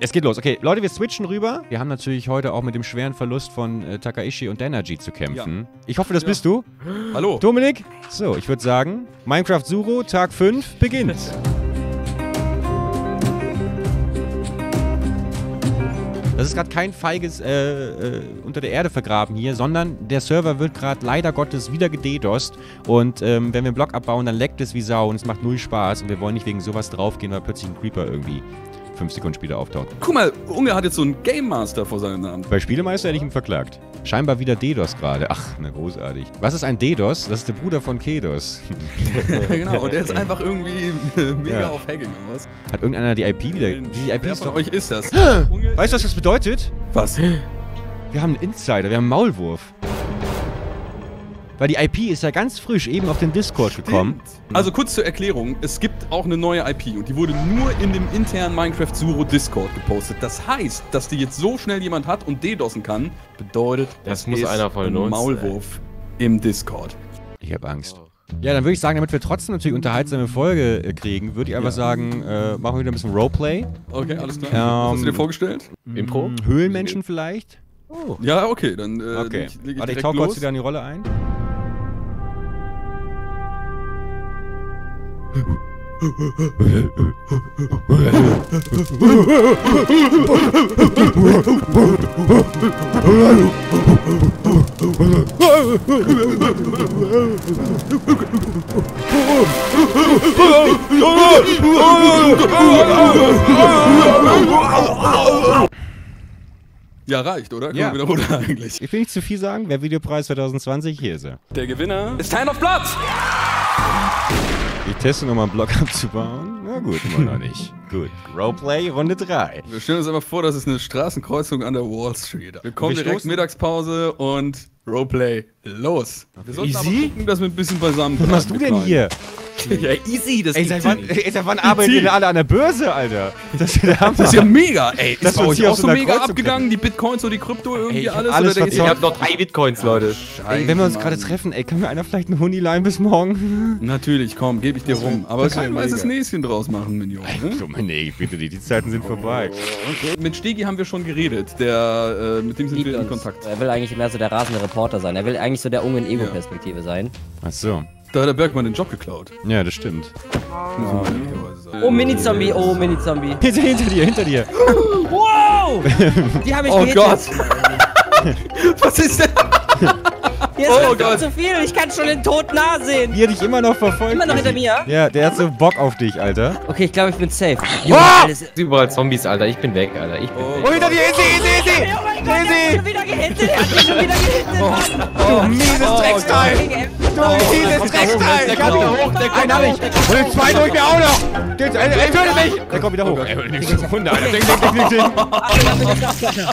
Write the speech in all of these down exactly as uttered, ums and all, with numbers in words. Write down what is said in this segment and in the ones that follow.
Es geht los. Okay, Leute, wir switchen rüber. Wir haben natürlich heute auch mit dem schweren Verlust von äh, Takaishi und Danergy zu kämpfen. Ja. Ich hoffe, das ja. bist du. Hallo. Dominik. So, ich würde sagen, Minecraft Suro, Tag fünf, beginnt. Das ist gerade kein feiges äh, äh, unter der Erde vergraben hier, sondern der Server wird gerade leider Gottes wieder gededost. Und ähm, wenn wir einen Block abbauen, dann leckt es wie Sau und es macht null Spaß. Und wir wollen nicht wegen sowas draufgehen, weil plötzlich ein Creeper irgendwie fünf Sekunden später auftaucht. Guck mal, Unge hat jetzt so einen Game Master vor seinem Namen. Bei Spielemeister hätte ich ihn verklagt. Scheinbar wieder DDoS gerade. Ach, na großartig. Was ist ein DDoS? Das ist der Bruder von Kedos. Genau, und der ist einfach irgendwie mega ja. auf Hacking. Was? Hat irgendeiner die I P wieder... Die I P ist von euch ist das? Weißt du, was das bedeutet? Was? Wir haben einen Insider, wir haben einen Maulwurf. Weil die I P ist ja ganz frisch eben auf den Discord gekommen. Stimmt. Also kurz zur Erklärung, es gibt auch eine neue I P und die wurde nur in dem internen Minecraft Suro Discord gepostet. Das heißt, dass die jetzt so schnell jemand hat und DDoSen kann, bedeutet, das, das muss ist einer von ein uns, Maulwurf ey. Im Discord. Ich habe Angst. Ja, dann würde ich sagen, damit wir trotzdem natürlich unterhaltsame Folge kriegen, würde ich einfach ja. sagen, äh, machen wir wieder ein bisschen Roleplay. Okay, alles klar. Ähm, Hast du dir vorgestellt? Impro? Höhlenmenschen vielleicht? Oh. Ja, okay, dann äh, okay. Leg, leg ich Warte, ich tauche kurz wieder in die Rolle ein. Ja, reicht, oder? Ja. Wieder runter eigentlich. Ich will nicht zu viel sagen. Der Videopreis zwanzig zwanzig hier ist er. Der Gewinner ist Stein auf Platz! Ich teste nochmal einen Block abzubauen. Na gut, immer noch nicht. Gut. Roleplay Runde drei. Wir stellen uns einfach vor, das ist eine Straßenkreuzung an der Wall Street. Wir kommen wir direkt stoßen? Mittagspause und Roleplay los. Okay. Wir sollten easy? Aber gucken, dass wir ein bisschen beisammen Was machst du denn hier? Ja, easy, das ey, seit wann, ey, seit wann arbeiten wir alle an der Börse, Alter? Das ist, der das ist ja mega, ey. Das ist bei euch auch so mega Kreuzung abgegangen, kann. Die Bitcoins und die Krypto, irgendwie ey, alles. alles oder ich hab noch drei Bitcoins, Leute. Ja, ey, wenn wir uns gerade treffen, ey, kann mir einer vielleicht einen Huni leihen bis morgen? Natürlich, komm, gebe ich dir das rum. Aber das können wir jetzt das Näschen draus machen, Minion. Ne? Dominik, bitte, die, die Zeiten sind oh, vorbei. Okay. Mit Stegi haben wir schon geredet, der, äh, mit dem sind wir in Kontakt. Er will eigentlich mehr so der rasende Reporter sein. Er will eigentlich so der Ungen Ego-Perspektive ja. sein. Ach so. Da hat der Bergmann den Job geklaut. Ja, das stimmt. Oh, oh Mini-Zombie, oh Mini-Zombie. Hinter, hinter dir, hinter dir. Wow! Die haben mich oh gehittet. Gott. Was ist denn? Hier ist oh Gott. Zu viel, ich kann schon den Tod nah sehen. Wie er dich immer noch verfolgt. Immer noch hinter mir? Ja, der hat so Bock auf dich, Alter. Okay, ich glaube, ich bin safe. Oh! Alles überall Zombies, Alter. Ich bin weg, Alter. Ich bin oh, weg. Oh, hinter dir, easy, easy, easy. Oh mein Gott, der hat schon wieder gehittet. Er hat mich schon wieder gehittet. Mann. Oh, du mieses oh, Drecksteil. Du mieses Drecksteil. Ich hab ihn hoch. Einen hab ich. Und den zweiten hol ich mir auch noch. Er tötet mich. Der kommt wieder hoch. Er nimmt schon Hunde, Alter.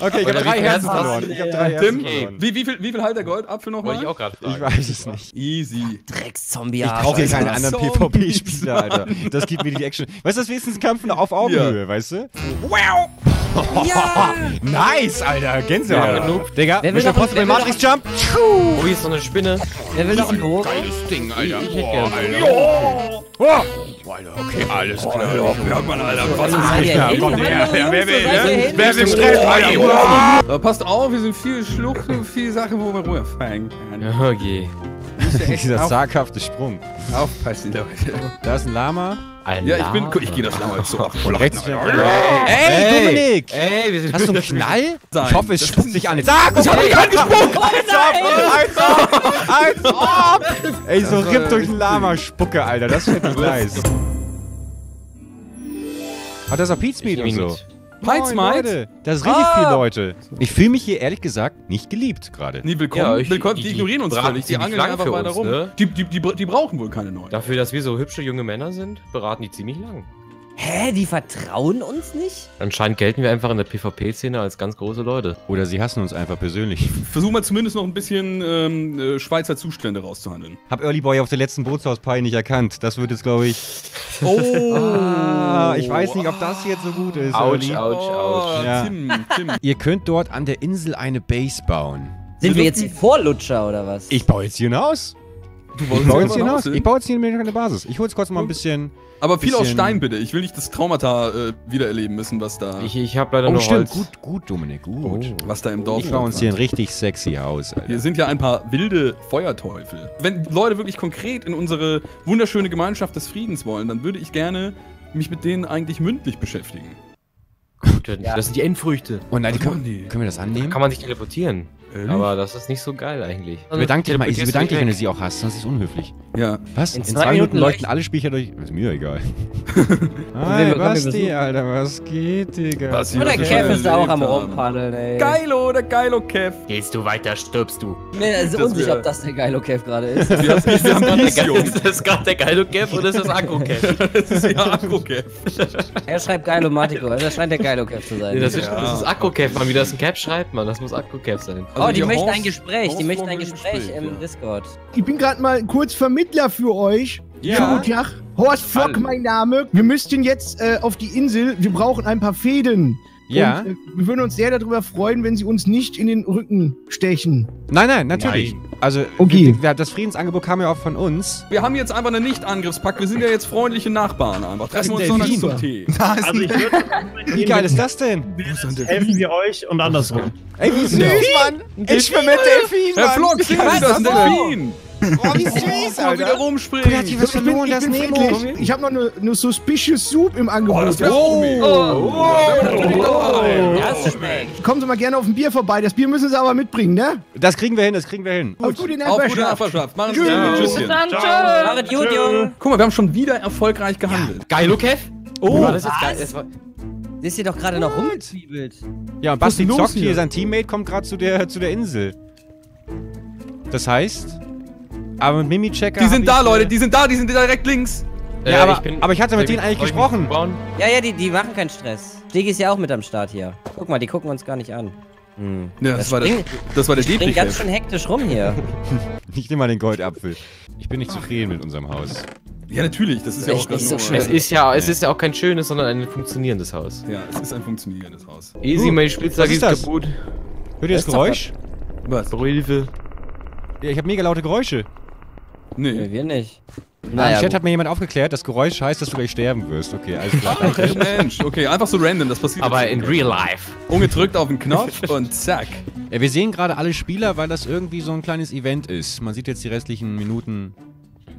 Okay, ich hab drei Herzen verloren. Ich hab drei Herzen verloren. Wie viel halt der Goldapfel nochmal? Ich, auch grad ich weiß es nicht. Easy. Dreckszombie. Ich brauche hier keine anderen PvP-Spieler, Alter. Das gibt mir die Action. Weißt du, das wenigstens Kampf auf Augenhöhe, ja. weißt du? Wow! Ja. Nice, Alter. Gänsehaut. Ja. Genug. Digga, wer will noch was mit Matrix-Jump? Oh, hier ist so eine Spinne. Wer will noch ein hoch? Geiles Ding, Alter. Boah, Alter. Boah. Okay, alles klar. Hört man, Alter. Was ist das? Komm her. Wer will, ne? Wer will Stress? Alter. Passt auf, wir sind viel Schluchten, viel Sachen, wo wir runterfallen. Ja, okay. Dieser zaghafte Sprung. Aufpassen, Leute. Da ist ein Lama. Ein ja, ich bin. Ich gehe das Lama jetzt so ab. Ey, Dominik! Ey, wir sind Hast du einen Knall? Sein. Ich hoffe, es spuckt dich an. Jetzt. Sag! Ich hab mich angespuckt! Eins auf! Eins auf! Ey, so ripp durch den Lama-Spucke, Alter. Das fällt nicht nice. Hat das auch Pizmeat und so? Moin, Leute. Das ist richtig ah. viel, Leute. Ich fühle mich hier ehrlich gesagt nicht geliebt gerade. Nee, willkommen. Ja, ich, willkommen. Die, die ignorieren uns völlig. Die, die angeln einfach weiter rum. Ne? Die, die, die, die brauchen wohl keine neuen. Dafür, dass wir so hübsche junge Männer sind, beraten die ziemlich lang. Hä? Die vertrauen uns nicht? Anscheinend gelten wir einfach in der PvP-Szene als ganz große Leute. Oder sie hassen uns einfach persönlich. Versuchen wir zumindest noch ein bisschen ähm, Schweizer Zustände rauszuhandeln. Hab Early Boy auf der letzten Bootshaus-Pie nicht erkannt. Das wird jetzt, glaube ich... Oh! ah, ich weiß nicht, ob das jetzt so gut ist. Autsch, Autsch, Autsch. Ja. Tim, Tim. Ihr könnt dort an der Insel eine Base bauen. Sind wir jetzt die Vorlutscher, oder was? Ich baue jetzt hier ein Haus. Du ich baue jetzt hier hinaus. Ich baue jetzt hier eine Basis. Ich hol jetzt kurz mal ein bisschen. Aber viel bisschen aus Stein bitte. Ich will nicht das Traumata äh, wiedererleben müssen, was da. Ich, ich habe leider oh, noch Holz. Gut, gut, Dominik, gut. Oh. Was da im Dorf. Ich baue uns hier ein richtig sexy Haus. Alter. Hier sind ja ein paar wilde Feuerteufel. Wenn Leute wirklich konkret in unsere wunderschöne Gemeinschaft des Friedens wollen, dann würde ich gerne mich mit denen eigentlich mündlich beschäftigen. Gut, ja. Das sind die Endfrüchte. Oh nein, die können, die? können wir das annehmen? Da kann man sich teleportieren. Ehrlich? Aber das ist nicht so geil eigentlich. Also bedank dich mal, ich bedanke dich, wenn du sie auch hast, sonst ist es unhöflich. Ja. Was? In, in zwei, zwei Minuten leuchten echt? alle Speicher durch. Ist mir egal. Hi, Basti, Alter, was geht, Digga? Was Oder Kev ist da auch am Rumpaddeln, ey. Geilo, der Geilo Kev. Gehst du weiter, stirbst du. Ich bin also unsicher, ob das der Geilo Kev gerade ist. Sie haben nicht, wir haben gerade ist das gerade der Geilo Kev oder ist das akku Kev? Das ist ja akku Kev. Er schreibt Geilomatiko, also das scheint der Geilo Kev zu sein. Das ist akku Kev, man. Wie das ein Kev schreibt, man. Das muss akku Kev sein. Also oh, die möchten Horst, ein Gespräch, Horst die möchten ein Gespräch, Gespräch im ja. Discord. Ich bin gerade mal kurz Vermittler für euch. Ja. Schönen guten Tag. Horst Flock, mein Name. Wir müssten jetzt äh, auf die Insel. Wir brauchen ein paar Fäden. Ja. Und, äh, wir würden uns sehr darüber freuen, wenn sie uns nicht in den Rücken stechen. Nein, nein, natürlich. Nein. Also, okay. wir, wir, das Friedensangebot kam ja auch von uns. Wir haben jetzt einfach einen Nicht-Angriffspakt. Wir sind ja jetzt freundliche Nachbarn einfach. Treffen wir uns zum Tee. Also ich würde, wie geil ist das denn? Helfen wir euch und andersrum. Ey, wie süß, Mann! Ich bin mit Delphine! Herr Flock, ich bin mit Delphine! Oh, wie süß, Alter. Wieder rumspringen. Kreatives Verloren, das Nemo. Ich hab noch eine ne Suspicious Soup im Angebot. Oh, das wär's oh. oh. oh. oh. Das schmeckt. Kommen Sie mal gerne auf ein Bier vorbei. Das Bier müssen Sie aber mitbringen, ne? Das kriegen wir hin, das kriegen wir hin. Auf gute Nachbarschaft. Machen Sie es gut. Bis dann, tschüss. Guck mal, wir haben schon wieder erfolgreich gehandelt. Ja. Geilo Kev? Oh, ja, das ist geil. Das war ist hier doch gerade noch rumgezwiebelt. Ja, und Basti zockt hier. Sein Teammate kommt gerade zu der, zu der Insel. Das heißt... Aber mit Mimi-Checker. Die sind da, Leute, die sind da, die sind direkt links. Ja, ja aber, ich bin, aber ich hatte mit denen eigentlich gesprochen. Ja, ja, die, die machen keinen Stress. Stegi ist ja auch mit am Start hier. Guck mal, die gucken uns gar nicht an. Hm. Ja, das, das, war das, das war der Dietrich. Ich bin ganz schön hektisch rum hier. Ich nehme mal den Goldapfel. Ich bin nicht zufrieden mit unserem Haus. Ja, natürlich, das ist ja auch ganz normal. Es ist ja, es ist ja auch kein schönes, sondern ein funktionierendes Haus. Ja, es ist ein funktionierendes Haus. Easy, meine Spitzhacke ist kaputt. Hört ihr das Geräusch? Was? Brühe. Ja, ich habe mega laute Geräusche. Nee. nee. Wir nicht. Naja, Im Chat hat mir jemand aufgeklärt, das Geräusch heißt, dass du gleich sterben wirst. Okay, alles klar. Okay, Mensch. Okay, einfach so random, das passiert. Aber in real life. Unge drückt auf den Knopf und zack. Ja, wir sehen gerade alle Spieler, weil das irgendwie so ein kleines Event ist. Man sieht jetzt die restlichen Minuten,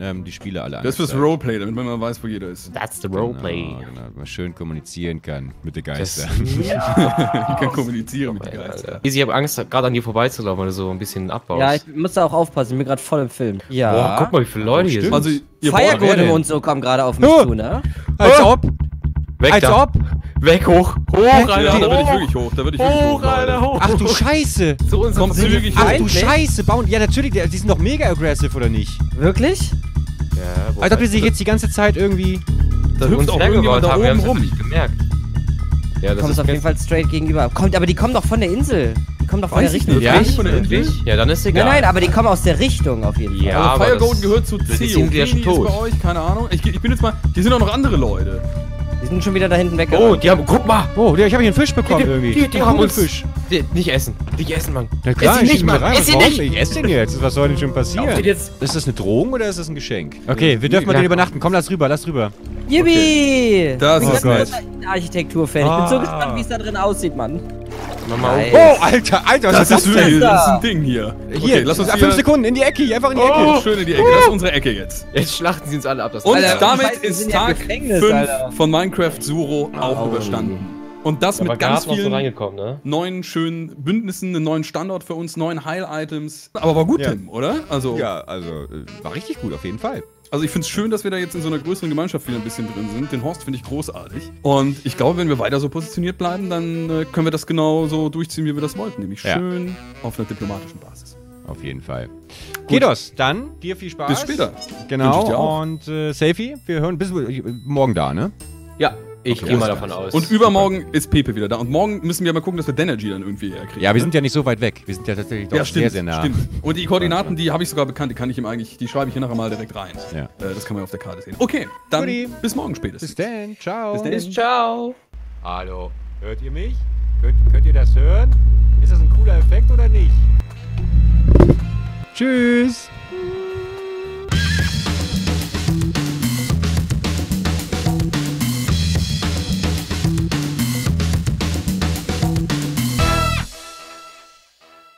ähm, die Spieler alle an. Das ist fürs Roleplay, damit man mal weiß, wo jeder ist. That's the Roleplay. Genau, genau, man schön kommunizieren kann mit den Geistern. Ja. Ich kann kommunizieren mit den Geistern. Ich habe Angst, gerade an dir vorbeizulaufen, weil du so ein bisschen abbaust. Ja, ich muss da auch aufpassen, ich bin gerade voll im Film. Ja. Boah, guck mal, wie viele Leute hier also, sind. Firegold und so kommen gerade auf mich oh. zu, ne? Als oh. ob! Weg Als da. ob! Weg, hoch! Hoch, Alter! Ja, da würde ich wirklich hoch, da würde ich hoch, wirklich hoch, Alter, hoch! Ach du Scheiße! Zu uns kommt sie wirklich hoch! Ach du Scheiße! Bauen, ja natürlich, die sind doch mega aggressiv, oder nicht? Wirklich? Ja, als ob die sich jetzt die ganze Zeit irgendwie... Da hüpft auch irgendjemand da oben rum. Nicht gemerkt. Ja, das du kommst ist auf jeden Fall straight gegenüber. Kommt, aber die kommen doch von der Insel. Die kommen doch von Weiß der Richtung. Ja, von der Insel? Ja, dann ist egal. Nein, nein, aber die kommen aus der Richtung auf jeden Fall. Ja, also Firegold gehört zu C. Die sind ja schon tot. Bei euch, keine Ahnung. Ich, ich bin jetzt mal... Hier sind auch noch andere Leute. Die sind schon wieder da hinten weg. Oh, die haben. Guck mal! Oh, ich habe hier einen Fisch bekommen die, irgendwie. Die, die, die haben uns. Fisch. Die, nicht essen. Nicht essen, Mann. Na klar, ess ich nicht, Mann. Ess ihn nicht. Ich esse den jetzt. Was soll denn schon passieren? Jetzt. Ist das eine Drohung oder ist das ein Geschenk? Okay, wir dürfen ja. mal den übernachten. Komm, lass rüber, lass rüber. Yippie! Okay. Das ist geil. Architekturfan. Ich bin so gespannt, wie es da drin aussieht, Mann. Nice. Oh, Alter, Alter, was das ist das denn? Das ist ein Ding hier. Hier, okay, lass uns fünf Sekunden, in die Ecke, einfach in die Ecke. Oh, schön in die Ecke, das ist unsere Ecke jetzt. Jetzt schlachten sie uns alle ab. Das Und Alter, damit weiß, ist Tag fünf Alter. von Minecraft Suro auch oh. überstanden. Und das Aber mit ganz vielen ne? neuen schönen Bündnissen, einen neuen Standort für uns, neuen Heil-Items. Aber war gut, ja. Tim, oder? Also ja, also war richtig gut, auf jeden Fall. Also ich finde es schön, dass wir da jetzt in so einer größeren Gemeinschaft wieder ein bisschen drin sind. Den Horst finde ich großartig. Und ich glaube, wenn wir weiter so positioniert bleiben, dann äh, können wir das genau so durchziehen, wie wir das wollten. Nämlich ja. schön auf einer diplomatischen Basis. Auf jeden Fall. Kedos, dann dir viel Spaß. Bis später. Genau. Und äh, Selfie, wir hören bis morgen da, ne? Ja. Ich okay, gehe mal davon aus. Und übermorgen ist Pepe wieder da. Und morgen müssen wir mal gucken, dass wir Danergy dann irgendwie herkriegen. Ja, wir sind ja nicht so weit weg. Wir sind ja tatsächlich doch ja, stimmt, sehr, sehr nah. Stimmt. Und die Koordinaten, die habe ich sogar bekannt. Die kann ich ihm eigentlich, die schreibe ich hier nachher mal direkt rein. Ja. Äh, das kann man auf der Karte sehen. Okay, dann Goodie. bis morgen spätestens. Bis dann, ciao. Bis dann, bis ciao. Hallo, hört ihr mich? Könnt, könnt ihr das hören? Ist das ein cooler Effekt oder nicht? Tschüss.